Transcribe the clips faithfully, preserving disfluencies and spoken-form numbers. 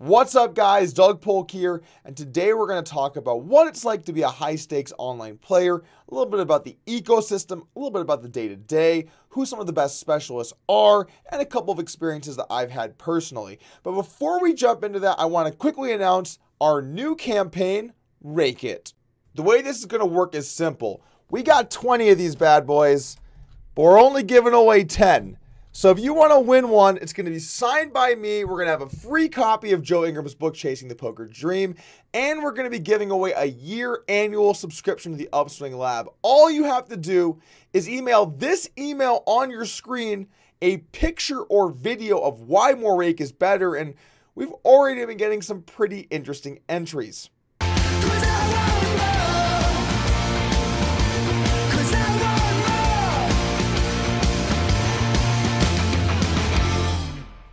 What's up guys, Doug Polk here, and today we're going to talk about what it's like to be a high stakes online player, a little bit about the ecosystem, a little bit about the day to day, who some of the best specialists are, and a couple of experiences that I've had personally. But before we jump into that, I want to quickly announce our new campaign, Rake It. The way this is going to work is simple. We got twenty of these bad boys, but we're only giving away ten. So if you want to win one, it's going to be signed by me. We're going to have a free copy of Joe Ingram's book, Chasing the Poker Dream. And we're going to be giving away a year annual subscription to the Upswing Lab. All you have to do is email this email on your screen, a picture or video of why more rake is better. And we've already been getting some pretty interesting entries.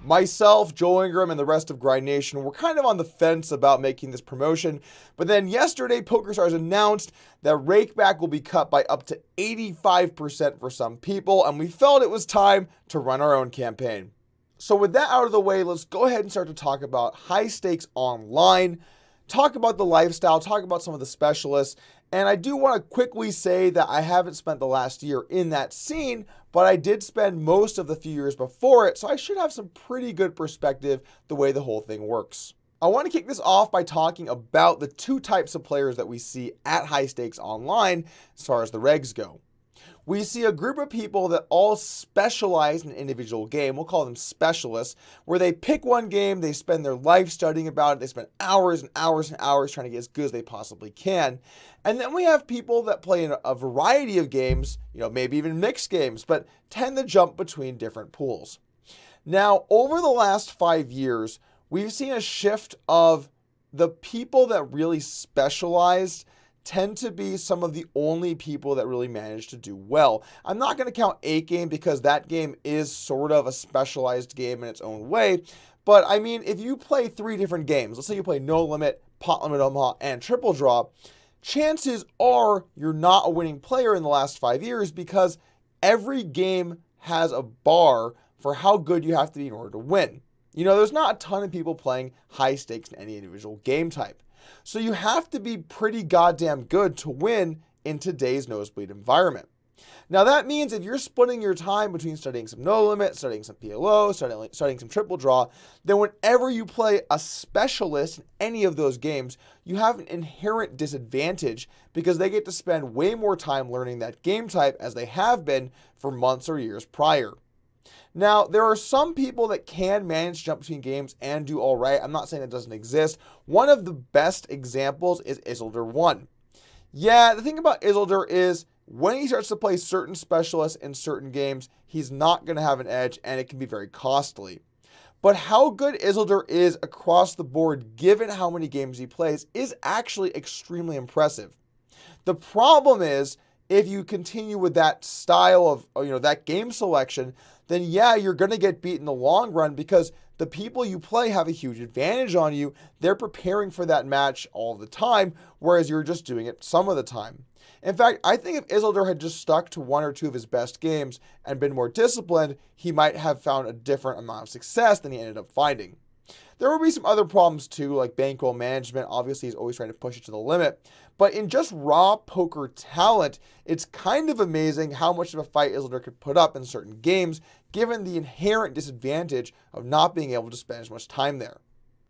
Myself, Joe Ingram, and the rest of Grind Nation were kind of on the fence about making this promotion. But then yesterday, PokerStars announced that rakeback will be cut by up to eighty-five percent for some people, and we felt it was time to run our own campaign. So with that out of the way, let's go ahead and start to talk about high stakes online, talk about the lifestyle, talk about some of the specialists. And I do want to quickly say that I haven't spent the last year in that scene, but I did spend most of the few years before it, so I should have some pretty good perspective the way the whole thing works. I want to kick this off by talking about the two types of players that we see at high stakes online as far as the regs go. We see a group of people that all specialize in an individual game. We'll call them specialists, where they pick one game, they spend their life studying about it, they spend hours and hours and hours trying to get as good as they possibly can. And then we have people that play in a variety of games, you know, maybe even mixed games, but tend to jump between different pools. Now, over the last five years, we've seen a shift of the people that really specialized tend to be some of the only people that really manage to do well. I'm not going to count eight game because that game is sort of a specialized game in its own way. But I mean, if you play three different games, let's say you play No Limit, Pot Limit Omaha, and Triple Draw, chances are you're not a winning player in the last five years because every game has a bar for how good you have to be in order to win. You know, there's not a ton of people playing high stakes in any individual game type. So you have to be pretty goddamn good to win in today's nosebleed environment. Now that means if you're splitting your time between studying some No Limit, studying some P L O, studying, studying some Triple Draw, then whenever you play a specialist in any of those games, you have an inherent disadvantage because they get to spend way more time learning that game type as they have been for months or years prior. Now, there are some people that can manage to jump between games and do all right. I'm not saying that doesn't exist. One of the best examples is Isildur one. Yeah, the thing about Isildur is when he starts to play certain specialists in certain games, he's not going to have an edge, and it can be very costly. But how good Isildur is across the board, given how many games he plays, is actually extremely impressive. The problem is, if you continue with that style of, you know, that game selection, then yeah, you're going to get beat in the long run because the people you play have a huge advantage on you. They're preparing for that match all the time, whereas you're just doing it some of the time. In fact, I think if Isildur had just stuck to one or two of his best games and been more disciplined, he might have found a different amount of success than he ended up finding. There will be some other problems too, like bankroll management. Obviously, he's always trying to push it to the limit. But in just raw poker talent, it's kind of amazing how much of a fight Isildur could put up in certain games, given the inherent disadvantage of not being able to spend as much time there.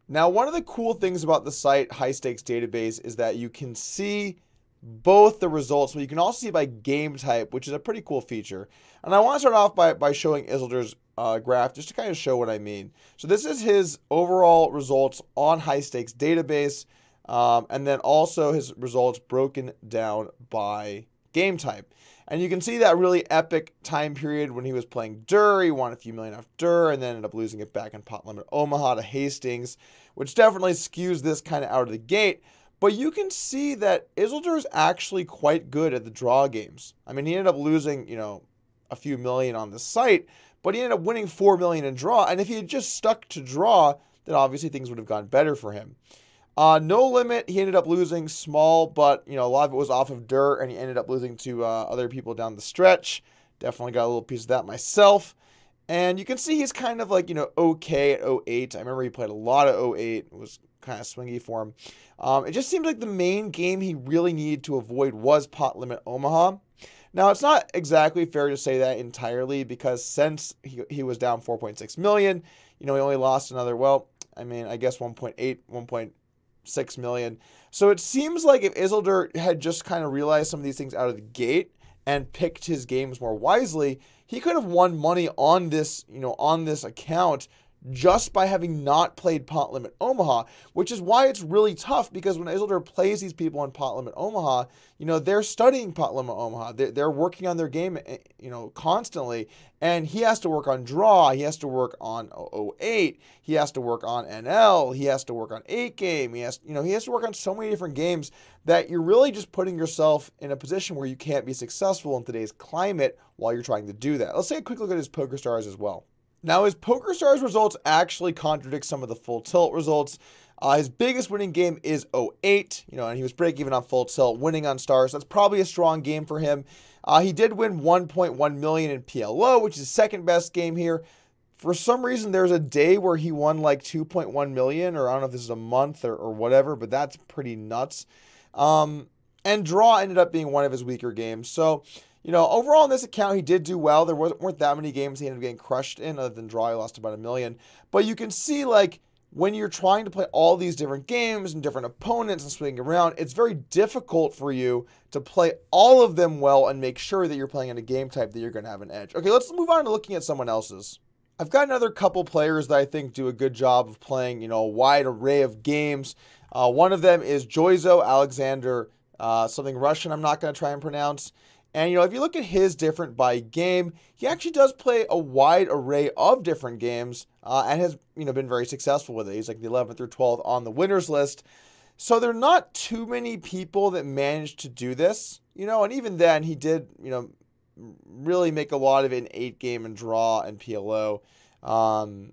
Now, one of the cool things about the site, High Stakes Database, is that you can see both the results, but you can also see by game type, which is a pretty cool feature. And I want to start off by, by showing Isildur's Uh, graph just to kind of show what I mean. So this is his overall results on High Stakes Database, um, and then also his results broken down by game type. And you can see that really epic time period when he was playing Durr. He won a few million off Durr and then ended up losing it back in Pot Limit Omaha to Hastings, which definitely skews this kind of out of the gate. But you can see that Isildur is actually quite good at the draw games. I mean, he ended up losing, you know, a few million on the site, but he ended up winning four million in draw. And if he had just stuck to draw, then obviously things would have gone better for him. Uh, no Limit, he ended up losing small, but you know, a lot of it was off of Durr, and he ended up losing to uh, other people down the stretch. Definitely got a little piece of that myself. And you can see he's kind of like, you know, okay at oh eight. I remember he played a lot of oh eight. It was kind of swingy for him. Um, it just seemed like the main game he really needed to avoid was pot limit Omaha. Now, it's not exactly fair to say that entirely, because since he, he was down four point six million, you know, he only lost another, well, I mean, I guess one point eight, one point six million. So it seems like if Isildur had just kind of realized some of these things out of the gate and picked his games more wisely, he could have won money on this, you know, on this account just by having not played pot limit Omaha, which is why it's really tough, because when Isildur plays these people on pot limit Omaha, you know, they're studying pot limit Omaha, they're, they're working on their game, you know, constantly, and he has to work on draw, he has to work on oh eight, he has to work on N L, he has to work on eight game, he has, you know, he has to work on so many different games that you're really just putting yourself in a position where you can't be successful in today's climate while you're trying to do that. Let's take a quick look at his PokerStars as well. Now, his PokerStars results actually contradict some of the Full Tilt results. Uh, his biggest winning game is oh eight, you know, and he was break even on Full Tilt, winning on Stars. That's probably a strong game for him. Uh, he did win one point one million in P L O, which is his second best game here. For some reason, there's a day where he won like two point one million, or I don't know if this is a month or, or whatever, but that's pretty nuts. Um, and draw ended up being one of his weaker games. So, you know, overall on this account, he did do well. There wasn't, weren't that many games he ended up getting crushed in, other than draw, he lost about a million. But you can see, like, when you're trying to play all these different games and different opponents and swinging around, it's very difficult for you to play all of them well and make sure that you're playing in a game type that you're going to have an edge. Okay, let's move on to looking at someone else's. I've got another couple players that I think do a good job of playing, you know, a wide array of games. Uh, one of them is Joizo Alexander, uh, something Russian I'm not going to try and pronounce. And, you know, if you look at his different by game, he actually does play a wide array of different games uh, and has, you know, been very successful with it. He's like the eleventh through twelfth on the winners list. So there are not too many people that managed to do this, you know, and even then he did, you know, really make a lot of it in eight game and draw and P L O, um,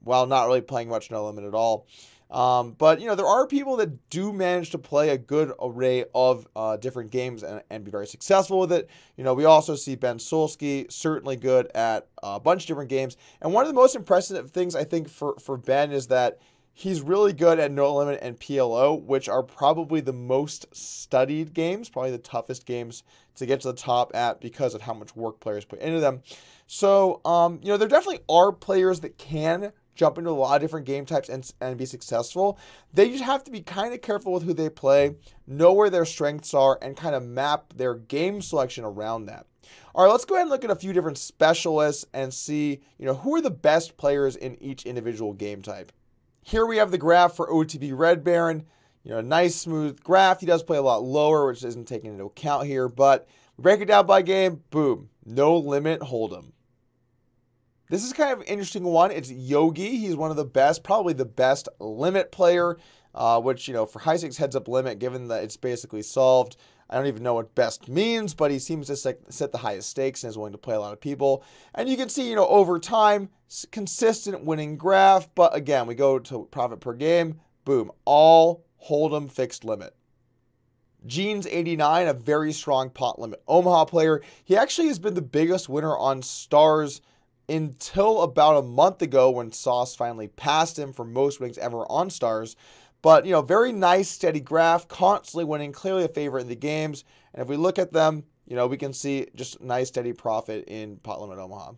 while not really playing much no limit at all. Um, but, you know, there are people that do manage to play a good array of uh, different games and, and be very successful with it. You know, we also see Ben Sulsky, certainly good at a bunch of different games. And one of the most impressive things, I think, for, for Ben is that he's really good at no limit and P L O, which are probably the most studied games, probably the toughest games to get to the top at because of how much work players put into them. So, um, you know, there definitely are players that can jump into a lot of different game types and, and be successful. They just have to be kind of careful with who they play, know where their strengths are, and kind of map their game selection around that. All right, let's go ahead and look at a few different specialists and see, you know, who are the best players in each individual game type. Here we have the graph for O T B Red Baron. You know, nice smooth graph. He does play a lot lower, which isn't taken into account here, but we break it down by game, boom, no limit hold'em. This is kind of an interesting one. It's Yogi. He's one of the best, probably the best limit player, uh, which, you know, for high stakes heads up limit, given that it's basically solved, I don't even know what best means, but he seems to set the highest stakes and is willing to play a lot of people. And you can see, you know, over time, consistent winning graph. But again, we go to profit per game, boom, all hold'em fixed limit. Gene's eighty-nine, a very strong pot limit Omaha player. He actually has been the biggest winner on Stars until about a month ago, when Sauce finally passed him for most winnings ever on Stars. But, you know, very nice, steady graph, constantly winning, clearly a favorite in the games. And if we look at them, you know, we can see just nice, steady profit in pot limit Omaha.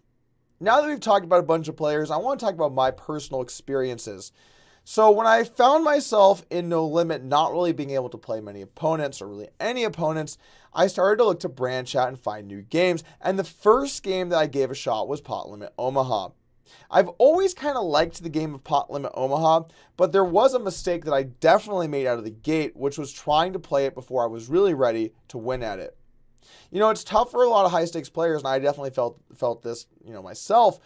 Now that we've talked about a bunch of players, I want to talk about my personal experiences. So when I found myself in no limit, not really being able to play many opponents or really any opponents, I started to look to branch out and find new games. And the first game that I gave a shot was pot limit Omaha. I've always kind of liked the game of pot limit Omaha, but there was a mistake that I definitely made out of the gate, which was trying to play it before I was really ready to win at it. You know, it's tough for a lot of high stakes players, and I definitely felt felt this, you know, myself.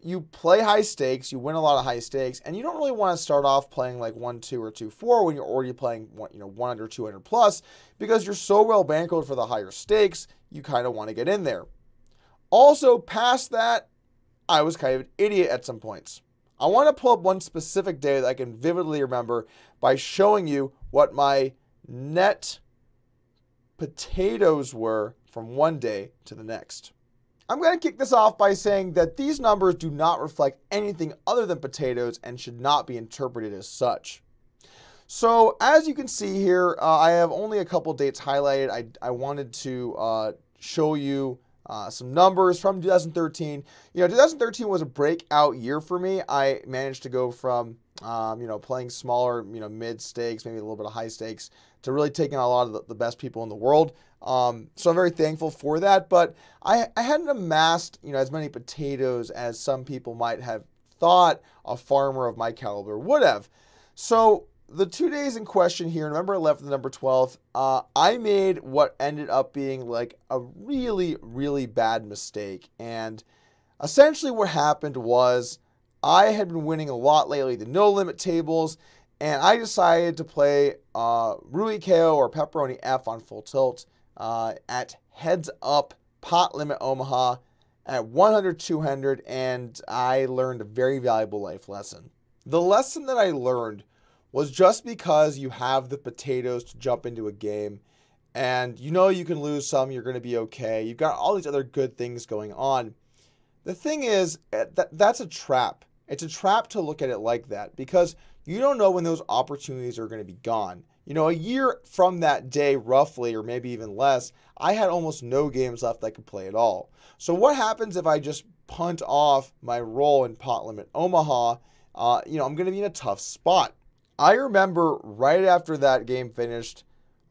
You play high stakes, you win a lot of high stakes, and you don't really want to start off playing like one two or two four when you're already playing one, you know, one hundred or two hundred plus, because you're so well bankrolled for the higher stakes, you kind of want to get in there. Also, past that, I was kind of an idiot at some points. I want to pull up one specific day that I can vividly remember by showing you what my net potatoes were from one day to the next. I'm going to kick this off by saying that these numbers do not reflect anything other than potatoes and should not be interpreted as such. So as you can see here, uh, I have only a couple dates highlighted. I, I wanted to uh, show you uh, some numbers from two thousand thirteen. You know, two thousand thirteen was a breakout year for me. I managed to go from, um, you know, playing smaller, you know, mid stakes, maybe a little bit of high stakes, to really taking on a lot of the, the best people in the world. Um, so I'm very thankful for that. But I, I hadn't amassed, you know, as many potatoes as some people might have thought a farmer of my caliber would have. So the two days in question here, November eleventh and November twelfth, uh, I made what ended up being like a really, really bad mistake. And essentially what happened was I had been winning a lot lately, the no limit tables, and I decided to play uh, Rui K O or Pepperoni F on full tilt uh, at heads up pot limit Omaha at one hundred, two hundred, and I learned a very valuable life lesson. The lesson that I learned was just because you have the potatoes to jump into a game and you know you can lose some, you're going to be okay. You've got all these other good things going on. The thing is, that that's a trap. It's a trap to look at it like that because you don't know when those opportunities are going to be gone. You know, a year from that day, roughly, or maybe even less, I had almost no games left that I could play at all. So what happens if I just punt off my roll in pot limit Omaha? Uh, you know, I'm going to be in a tough spot. I remember right after that game finished,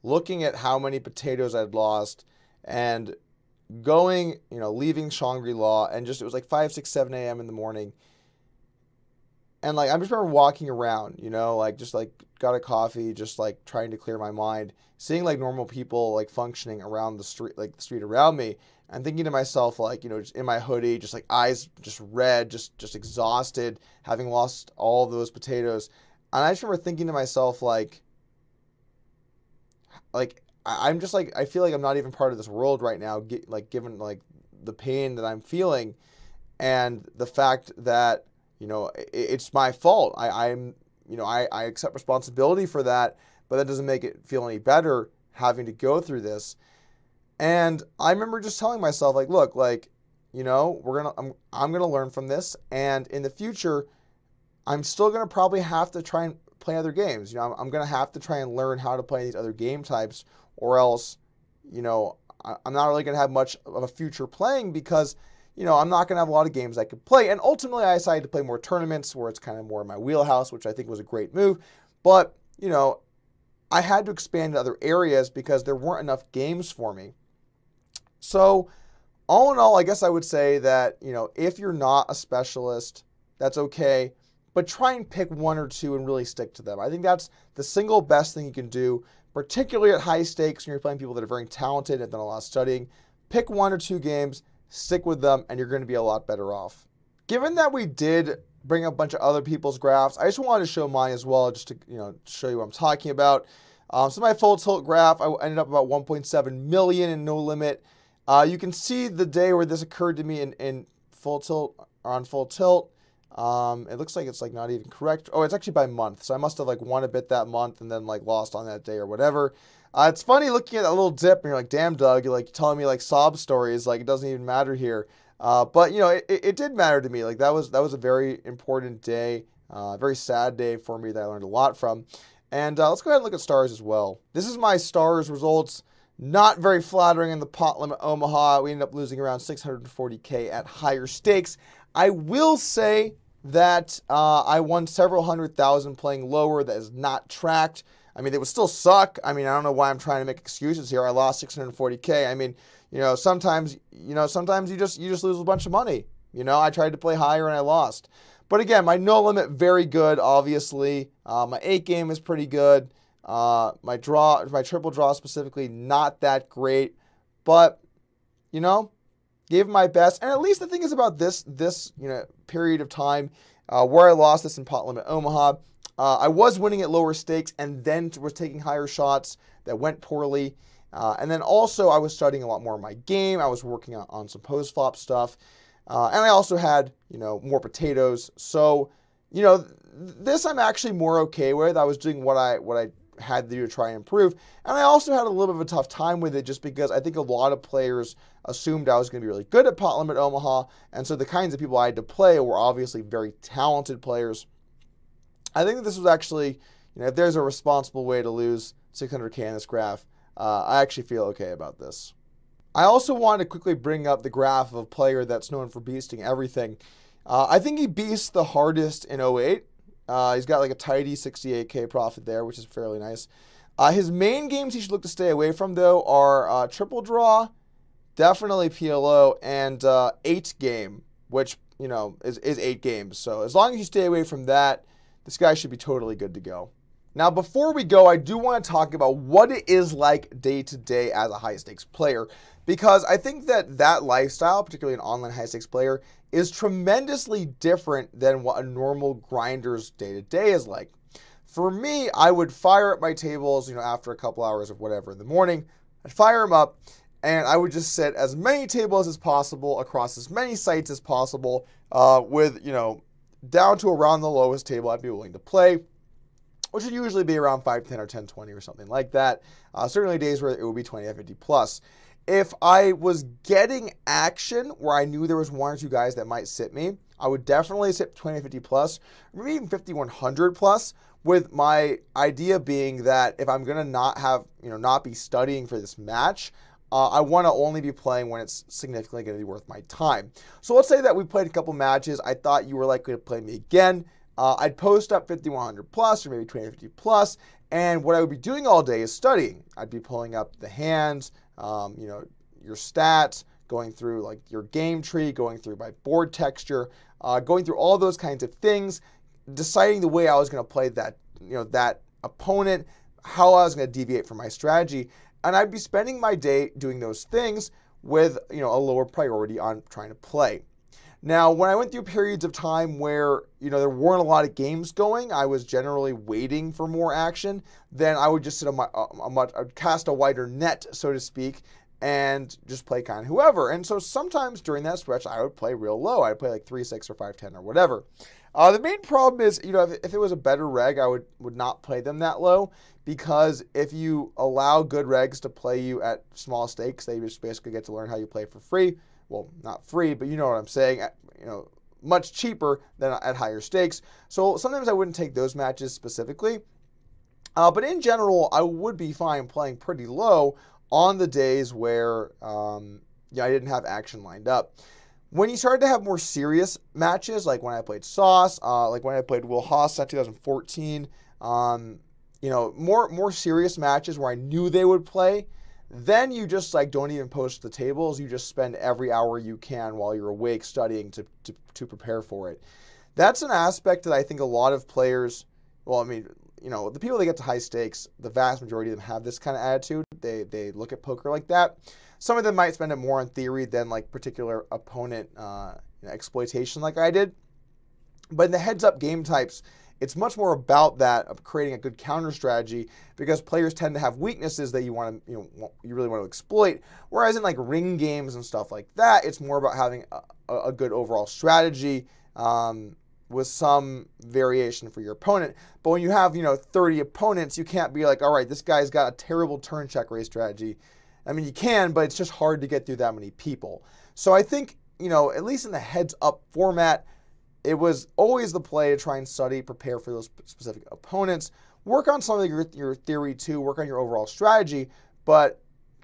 looking at how many potatoes I'd lost and going, you know, leaving Shangri-La, and just, it was like five, six, seven a m in the morning. And like, I just remember walking around, you know, like just like got a coffee, just like trying to clear my mind, seeing like normal people like functioning around the street, like the street around me, and thinking to myself, like, you know, just in my hoodie, just like eyes just red, just, just exhausted, having lost all of those potatoes. And I just remember thinking to myself, like, like I'm just like, I feel like I'm not even part of this world right now, get, like given like the pain that I'm feeling and the fact that, you know, it, it's my fault. I, I'm, you know, I, I accept responsibility for that, but that doesn't make it feel any better having to go through this. And I remember just telling myself, like, look, like, you know, we're going to, I'm, I'm going to learn from this. And in the future, I'm still going to probably have to try and play other games. You know, I'm, I'm going to have to try and learn how to play these other game types, or else, you know, I, I'm not really going to have much of a future playing because, you know, I'm not going to have a lot of games I could play. And ultimately, I decided to play more tournaments where it's kind of more in my wheelhouse, which I think was a great move. But, you know, I had to expand to other areas because there weren't enough games for me. So all in all, I guess I would say that, you know, if you're not a specialist, that's okay. But try and pick one or two and really stick to them. I think that's the single best thing you can do, particularly at high stakes when you're playing people that are very talented and have done a lot of studying. Pick one or two games, stick with them, and you're going to be a lot better off. Given that we did bring up a bunch of other people's graphs, I just wanted to show mine as well, just to, you know, show you what I'm talking about. Um, so my full tilt graph, I ended up about one point seven million in no limit. Uh, you can see the day where this occurred to me in, in full tilt or on full tilt. Um, it looks like it's like not even correct. Oh, it's actually by month. So I must have like won a bit that month and then like lost on that day or whatever. Uh, it's funny looking at that little dip and you're like, damn, Doug, you're like telling me like sob stories. Like it doesn't even matter here. Uh, but you know, it, it, it did matter to me. Like that was, that was a very important day, uh, very sad day for me that I learned a lot from. And, uh, let's go ahead and look at stars as well. This is my stars results. Not very flattering in the pot limit Omaha. We ended up losing around six hundred forty K at higher stakes. I will say that uh, I won several hundred thousand playing lower. That is not tracked. I mean, it would still suck. I mean, I don't know why I'm trying to make excuses here. I lost six hundred forty K. I mean, you know, sometimes, you know, sometimes you just, you just lose a bunch of money. You know, I tried to play higher and I lost. But again, my no limit, very good, obviously. Uh, my eight game is pretty good. Uh, my draw, my triple draw specifically, not that great. But, you know, gave my best, and at least the thing is about this this you know period of time uh, where I lost this in pot limit Omaha, uh, I was winning at lower stakes and then was taking higher shots that went poorly, uh, and then also I was studying a lot more of my game. I was working on, on some post flop stuff, uh, and I also had you know more potatoes. So you know th this I'm actually more okay with. I was doing what I what I had to do to try and improve. And I also had a little bit of a tough time with it just because I think a lot of players assumed I was going to be really good at Pot Limit Omaha. And so the kinds of people I had to play were obviously very talented players. I think that this was actually, you know, if there's a responsible way to lose six hundred K in this graph, uh, I actually feel okay about this. I also wanted to quickly bring up the graph of a player that's known for beasting everything. Uh, I think he beasts the hardest in oh eight. Uh, he's got like a tidy sixty-eight K profit there, which is fairly nice. Uh, his main games he should look to stay away from, though, are uh, Triple Draw, definitely P L O, and uh, eight game, which, you know, is, is eight games. So as long as you stay away from that, this guy should be totally good to go. Now, before we go, I do want to talk about what it is like day-to-day as a high-stakes player, because I think that that lifestyle, particularly an online high-stakes player, is tremendously different than what a normal grinder's day-to-day is like. For me, I would fire up my tables, you know, after a couple hours of whatever in the morning. I'd fire them up, and I would just set as many tables as possible across as many sites as possible uh, with, you know, down to around the lowest table I'd be willing to play, which would usually be around five ten or ten twenty or something like that. Uh, certainly days where it would be twenty F fifty plus. If I was getting action where I knew there was one or two guys that might sit me, I would definitely sit twenty F fifty plus, or maybe even fifty one hundred plus, with my idea being that if I'm gonna not have, you know, not be studying for this match, Uh, I want to only be playing when it's significantly going to be worth my time. So let's say that we played a couple matches. I thought you were likely to play me again. Uh, I'd post up fifty one hundred plus or maybe twenty fifty plus, and what I would be doing all day is studying. I'd be pulling up the hands, um, you know, your stats, going through like your game tree, going through my board texture, uh, going through all those kinds of things, deciding the way I was going to play that, you know, that opponent, how I was going to deviate from my strategy. And I'd be spending my day doing those things with, you know, a lower priority on trying to play. Now, when I went through periods of time where, you know, there weren't a lot of games going, I was generally waiting for more action, then I would just sit on my, a much, I'd cast a wider net, so to speak, and just play kind of whoever. And so sometimes during that stretch, I would play real low. I'd play like three six or five ten or whatever. Uh, the main problem is, you know, if, if it was a better reg, I would, would not play them that low, because if you allow good regs to play you at small stakes, they just basically get to learn how you play for free. Well, not free, but you know what I'm saying, at, you know, much cheaper than at higher stakes. So sometimes I wouldn't take those matches specifically. Uh, but in general, I would be fine playing pretty low on the days where um, yeah, I didn't have action lined up. When you started to have more serious matches, like when I played Sauce, uh, like when I played Will Haas in two thousand fourteen, um, you know, more more serious matches where I knew they would play, then you just like don't even post the tables. You just spend every hour you can while you're awake studying to, to, to prepare for it. That's an aspect that I think a lot of players, well, I mean, you know, the people that get to high stakes, the vast majority of them have this kind of attitude. They, they look at poker like that. Some of them might spend it more on theory than like particular opponent uh, you know, exploitation like I did. But in the heads-up game types, it's much more about that of creating a good counter strategy, because players tend to have weaknesses that you want to, you know, you really want to exploit. Whereas in like ring games and stuff like that, it's more about having a, a good overall strategy um, with some variation for your opponent. But when you have, you know, thirty opponents, you can't be like, all right, this guy's got a terrible turn check raise strategy. I mean, you can, but it's just hard to get through that many people. So I think, you know, at least in the heads up format, it was always the play to try and study, prepare for those specific opponents, work on some of your, your theory too, work on your overall strategy, but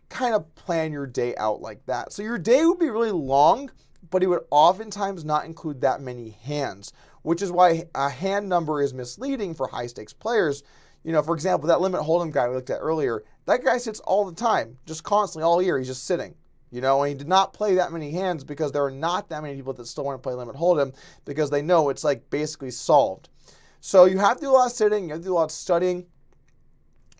kind of plan your day out like that. So your day would be really long, but it would oftentimes not include that many hands, which is why a hand number is misleading for high stakes players. You know, for example, that limit hold'em guy we looked at earlier, that guy sits all the time, just constantly all year, he's just sitting. You know, and he did not play that many hands because there are not that many people that still want to play Limit Hold'em because they know it's like basically solved. So you have to do a lot of sitting, you have to do a lot of studying.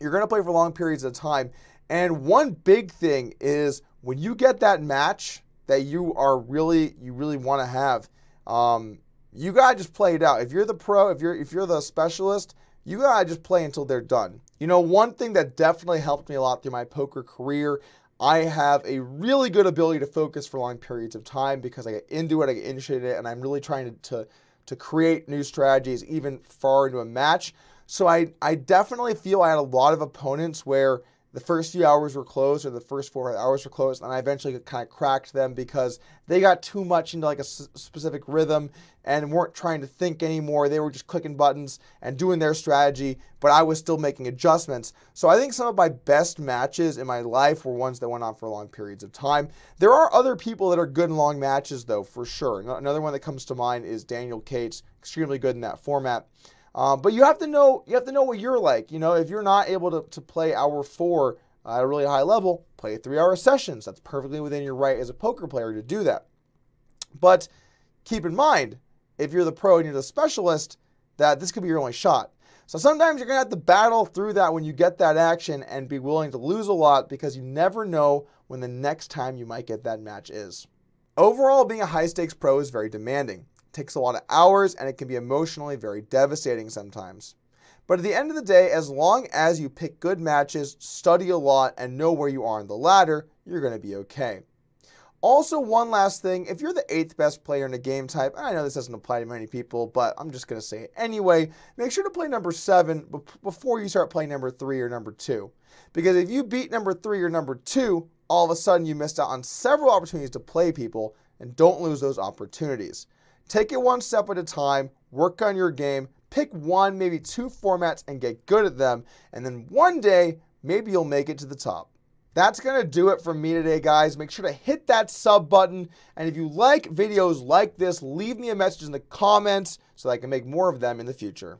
You're going to play for long periods of time. And one big thing is when you get that match that you are really, you really want to have, um, you got to just play it out. If you're the pro, if you're, if you're the specialist, you got to just play until they're done. You know, one thing that definitely helped me a lot through my poker career, I have a really good ability to focus for long periods of time because I get into it, I get interested in it, and I'm really trying to, to, to create new strategies even far into a match. So I, I definitely feel I had a lot of opponents where the first few hours were closed, or the first four hours were closed, and I eventually kind of cracked them because they got too much into like a s specific rhythm and weren't trying to think anymore. They were just clicking buttons and doing their strategy, but I was still making adjustments. So I think some of my best matches in my life were ones that went on for long periods of time. There are other people that are good in long matches though, for sure. Another one that comes to mind is Daniel Cates, extremely good in that format. Um, but you have to know you have to know what you're like. You know, if you're not able to, to play hour four at a really high level, play three-hour sessions. That's perfectly within your right as a poker player to do that. But keep in mind, if you're the pro and you're the specialist, that this could be your only shot. So sometimes you're going to have to battle through that when you get that action and be willing to lose a lot because you never know when the next time you might get that match is. Overall, being a high-stakes pro is very demanding. Takes a lot of hours, and it can be emotionally very devastating sometimes. But at the end of the day, as long as you pick good matches, study a lot, and know where you are on the ladder, you're going to be okay. Also, one last thing, if you're the eighth best player in a game type, and I know this doesn't apply to many people, but I'm just going to say it anyway, make sure to play number seven before you start playing number three or number two. Because if you beat number three or number two, all of a sudden you missed out on several opportunities to play people, and don't lose those opportunities. Take it one step at a time, work on your game, pick one, maybe two formats and get good at them, and then one day, maybe you'll make it to the top. That's going to do it for me today, guys. Make sure to hit that sub button, and if you like videos like this, leave me a message in the comments so that I can make more of them in the future.